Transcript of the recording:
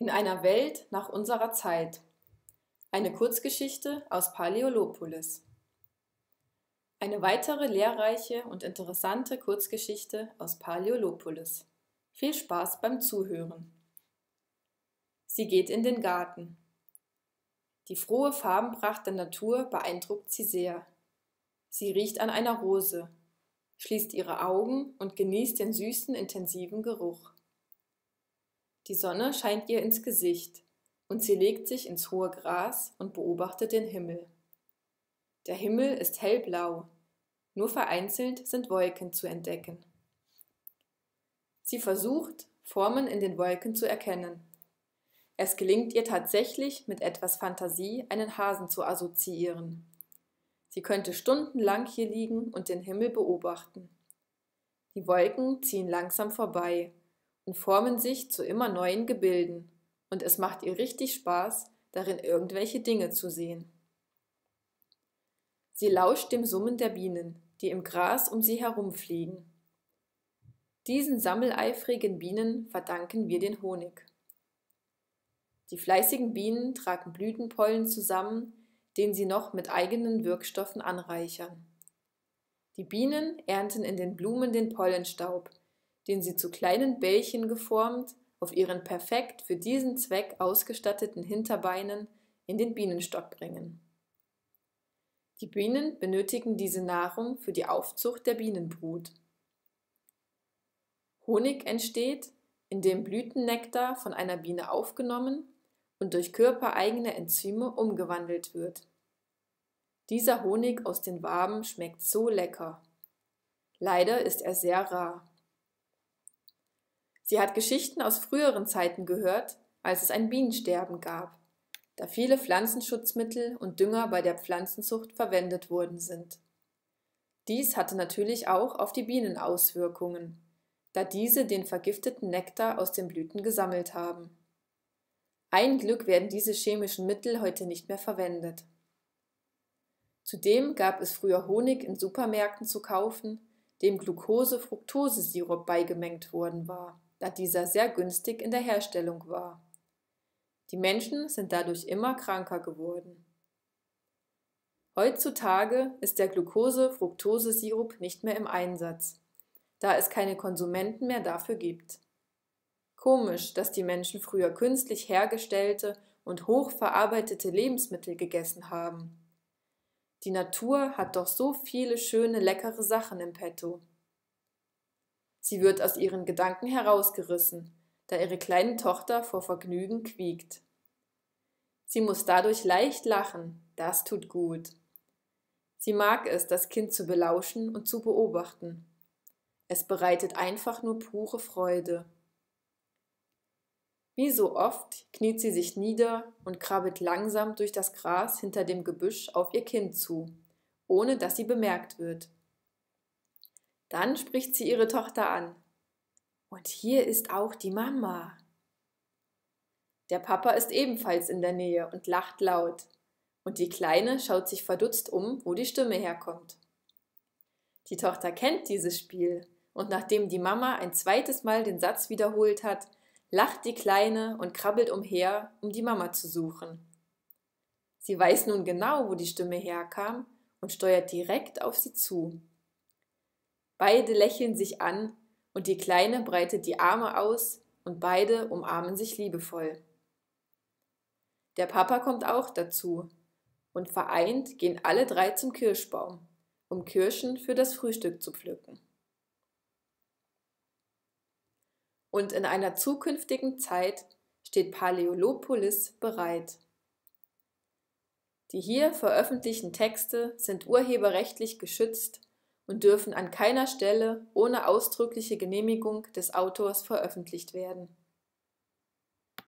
In einer Welt nach unserer Zeit. Eine Kurzgeschichte aus Paläolopolis. Eine weitere lehrreiche und interessante Kurzgeschichte aus Paläolopolis. Viel Spaß beim Zuhören. Sie geht in den Garten. Die frohe Farbenpracht der Natur beeindruckt sie sehr. Sie riecht an einer Rose, schließt ihre Augen und genießt den süßen, intensiven Geruch. Die Sonne scheint ihr ins Gesicht und sie legt sich ins hohe Gras und beobachtet den Himmel. Der Himmel ist hellblau, nur vereinzelt sind Wolken zu entdecken. Sie versucht, Formen in den Wolken zu erkennen. Es gelingt ihr tatsächlich, mit etwas Fantasie einen Hasen zu assoziieren. Sie könnte stundenlang hier liegen und den Himmel beobachten. Die Wolken ziehen langsam vorbei und formen sich zu immer neuen Gebilden, und es macht ihr richtig Spaß, darin irgendwelche Dinge zu sehen. Sie lauscht dem Summen der Bienen, die im Gras um sie herumfliegen. Diesen sammeleifrigen Bienen verdanken wir den Honig. Die fleißigen Bienen tragen Blütenpollen zusammen, den sie noch mit eigenen Wirkstoffen anreichern. Die Bienen ernten in den Blumen den Pollenstaub, den sie zu kleinen Bällchen geformt auf ihren perfekt für diesen Zweck ausgestatteten Hinterbeinen in den Bienenstock bringen. Die Bienen benötigen diese Nahrung für die Aufzucht der Bienenbrut. Honig entsteht, indem Blütennektar von einer Biene aufgenommen und durch körpereigene Enzyme umgewandelt wird. Dieser Honig aus den Waben schmeckt so lecker. Leider ist er sehr rar. Sie hat Geschichten aus früheren Zeiten gehört, als es ein Bienensterben gab, da viele Pflanzenschutzmittel und Dünger bei der Pflanzenzucht verwendet worden sind. Dies hatte natürlich auch auf die Bienen Auswirkungen, da diese den vergifteten Nektar aus den Blüten gesammelt haben. Ein Glück werden diese chemischen Mittel heute nicht mehr verwendet. Zudem gab es früher Honig in Supermärkten zu kaufen, dem Glucose-Fructose-Sirup beigemengt worden war, da dieser sehr günstig in der Herstellung war. Die Menschen sind dadurch immer kranker geworden. Heutzutage ist der Glucose-Fructose-Sirup nicht mehr im Einsatz, da es keine Konsumenten mehr dafür gibt. Komisch, dass die Menschen früher künstlich hergestellte und hochverarbeitete Lebensmittel gegessen haben. Die Natur hat doch so viele schöne, leckere Sachen im Petto. Sie wird aus ihren Gedanken herausgerissen, da ihre kleine Tochter vor Vergnügen quiekt. Sie muss dadurch leicht lachen, das tut gut. Sie mag es, das Kind zu belauschen und zu beobachten. Es bereitet einfach nur pure Freude. Wie so oft kniet sie sich nieder und krabbelt langsam durch das Gras hinter dem Gebüsch auf ihr Kind zu, ohne dass sie bemerkt wird. Dann spricht sie ihre Tochter an. Und hier ist auch die Mama. Der Papa ist ebenfalls in der Nähe und lacht laut. Und die Kleine schaut sich verdutzt um, wo die Stimme herkommt. Die Tochter kennt dieses Spiel, und nachdem die Mama ein zweites Mal den Satz wiederholt hat, lacht die Kleine und krabbelt umher, um die Mama zu suchen. Sie weiß nun genau, wo die Stimme herkam und steuert direkt auf sie zu. Beide lächeln sich an und die Kleine breitet die Arme aus und beide umarmen sich liebevoll. Der Papa kommt auch dazu und vereint gehen alle drei zum Kirschbaum, um Kirschen für das Frühstück zu pflücken. Und in einer zukünftigen Zeit steht Paläolopolis bereit. Die hier veröffentlichten Texte sind urheberrechtlich geschützt und dürfen an keiner Stelle ohne ausdrückliche Genehmigung des Autors veröffentlicht werden.